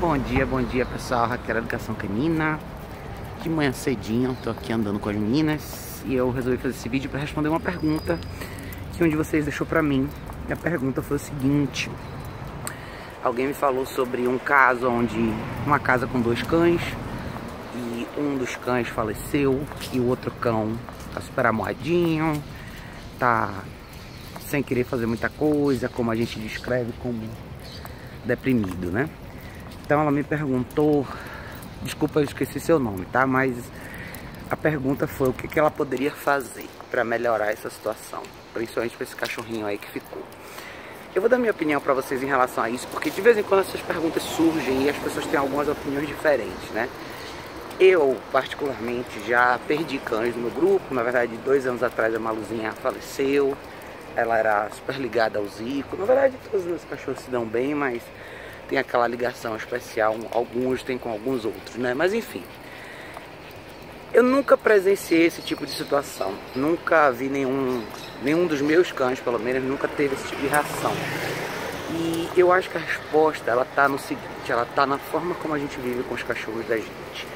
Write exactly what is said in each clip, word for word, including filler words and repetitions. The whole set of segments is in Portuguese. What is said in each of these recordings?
Bom dia, bom dia pessoal, aqui é a Educação Canina. De manhã cedinho, tô aqui andando com as meninas e eu resolvi fazer esse vídeo para responder uma pergunta que um de vocês deixou pra mim. E a pergunta foi o seguinte: alguém me falou sobre um caso onde uma casa com dois cães e um dos cães faleceu e o outro cão tá super amoadinho, tá sem querer fazer muita coisa, como a gente descreve como deprimido, né? Então ela me perguntou, desculpa eu esqueci seu nome, tá? Mas a pergunta foi o que, que ela poderia fazer para melhorar essa situação, principalmente para esse cachorrinho aí que ficou. Eu vou dar minha opinião para vocês em relação a isso, porque de vez em quando essas perguntas surgem e as pessoas têm algumas opiniões diferentes, né? Eu, particularmente, já perdi cães no meu grupo. Na verdade, dois anos atrás a Maluzinha faleceu, ela era super ligada ao Zico. Na verdade, todos os meus cachorros se dão bem, mas tem aquela ligação especial, alguns tem com alguns outros, né? Mas enfim, eu nunca presenciei esse tipo de situação, nunca vi nenhum, nenhum dos meus cães, pelo menos, nunca teve esse tipo de reação. E eu acho que a resposta, ela tá no seguinte, ela tá na forma como a gente vive com os cachorros da gente.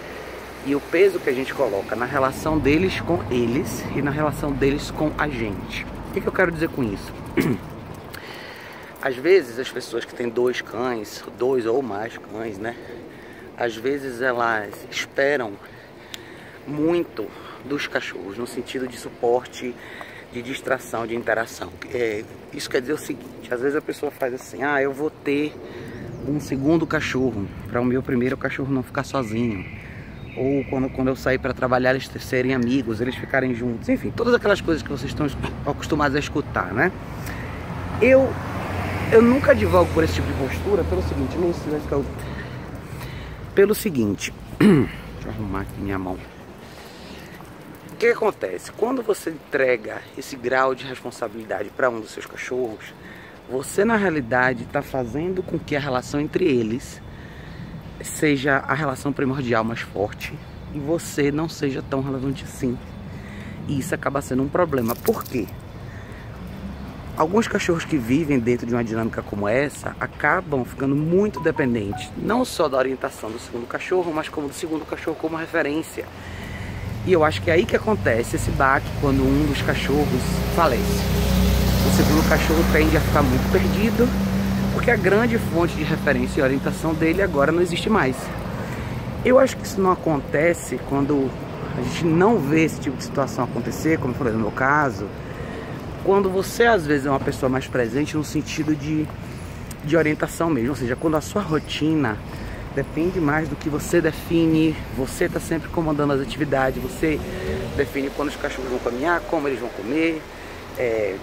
E o peso que a gente coloca na relação deles com eles e na relação deles com a gente. O que, que eu quero dizer com isso? Às vezes as pessoas que têm dois cães, dois ou mais cães, né? Às vezes elas esperam muito dos cachorros, no sentido de suporte, de distração, de interação. É, isso quer dizer o seguinte, às vezes a pessoa faz assim, ah, eu vou ter um segundo cachorro, para o meu primeiro cachorro não ficar sozinho. Ou quando, quando eu sair para trabalhar eles serem amigos, eles ficarem juntos. Enfim, todas aquelas coisas que vocês estão acostumados a escutar, né? Eu... Eu nunca advogo por esse tipo de postura pelo seguinte, Lúcio, vai ficar... pelo seguinte, deixa eu arrumar aqui minha mão. O que, que acontece? Quando você entrega esse grau de responsabilidade para um dos seus cachorros, você na realidade está fazendo com que a relação entre eles seja a relação primordial mais forte e você não seja tão relevante assim. E isso acaba sendo um problema. Por quê? Alguns cachorros que vivem dentro de uma dinâmica como essa acabam ficando muito dependentes, não só da orientação do segundo cachorro, mas como do segundo cachorro como referência. E eu acho que é aí que acontece esse baque quando um dos cachorros falece. O segundo cachorro tende a ficar muito perdido, porque a grande fonte de referência e orientação dele agora não existe mais. Eu acho que isso não acontece quando a gente não vê esse tipo de situação acontecer, como eu falei no meu caso. Quando você, às vezes, é uma pessoa mais presente no sentido de, de orientação mesmo. Ou seja, quando a sua rotina depende mais do que você define, você está sempre comandando as atividades, você define quando os cachorros vão caminhar, como eles vão comer, é...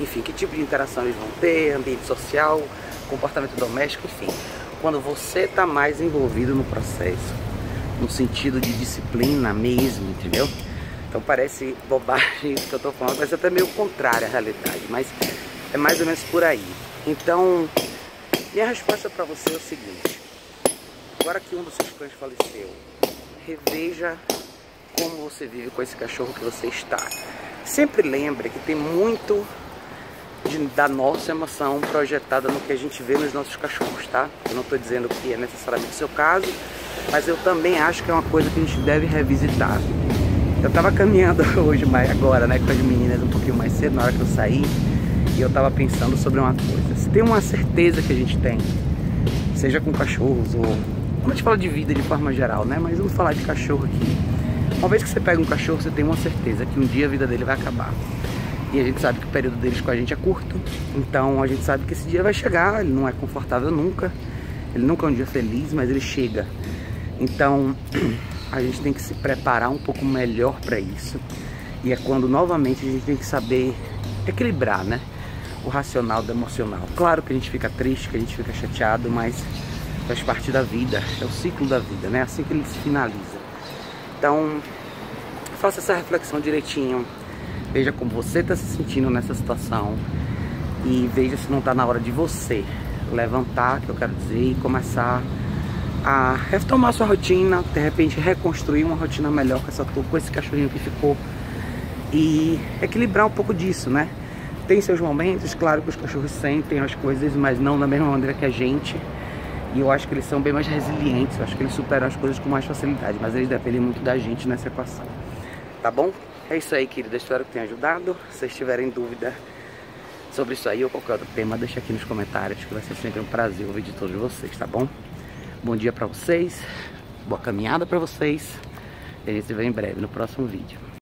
enfim, que tipo de interação eles vão ter, ambiente social, comportamento doméstico, enfim. Quando você está mais envolvido no processo, no sentido de disciplina mesmo, entendeu? Então parece bobagem isso que eu tô falando, mas é até meio contrária à realidade, mas é mais ou menos por aí. Então, minha resposta para você é o seguinte: agora que um dos seus cães faleceu, reveja como você vive com esse cachorro que você está. Sempre lembre que tem muito de, da nossa emoção projetada no que a gente vê nos nossos cachorros, tá? Eu não tô dizendo que é necessariamente o seu caso, mas eu também acho que é uma coisa que a gente deve revisitar. Eu tava caminhando hoje, mas agora, né, com as meninas um pouquinho mais cedo, na hora que eu saí, e eu tava pensando sobre uma coisa. Se tem uma certeza que a gente tem, seja com cachorros ou... Quando a gente fala de vida de forma geral, né, mas vamos falar de cachorro aqui. Uma vez que você pega um cachorro, você tem uma certeza que um dia a vida dele vai acabar. E a gente sabe que o período deles com a gente é curto, então a gente sabe que esse dia vai chegar, ele não é confortável nunca, ele nunca é um dia feliz, mas ele chega. Então... a gente tem que se preparar um pouco melhor para isso. E é quando, novamente, a gente tem que saber equilibrar, né? O racional do emocional. Claro que a gente fica triste, que a gente fica chateado, mas faz parte da vida. É o ciclo da vida, né? Assim que ele se finaliza. Então, faça essa reflexão direitinho. Veja como você está se sentindo nessa situação. E veja se não está na hora de você levantar, que eu quero dizer, e começar a retomar sua rotina, de repente reconstruir uma rotina melhor com, essa, com esse cachorrinho que ficou e equilibrar um pouco disso, né? Tem seus momentos, claro que os cachorros sentem as coisas, mas não da mesma maneira que a gente. E eu acho que eles são bem mais resilientes, eu acho que eles superam as coisas com mais facilidade, mas eles dependem muito da gente nessa equação. Tá bom? É isso aí, querida. Espero que tenha ajudado. Se vocês tiverem dúvida sobre isso aí ou qualquer outro tema, deixa aqui nos comentários, que vai ser sempre um prazer ouvir de todos vocês, tá bom? Bom dia pra vocês, boa caminhada pra vocês. E a gente se vê em breve no próximo vídeo.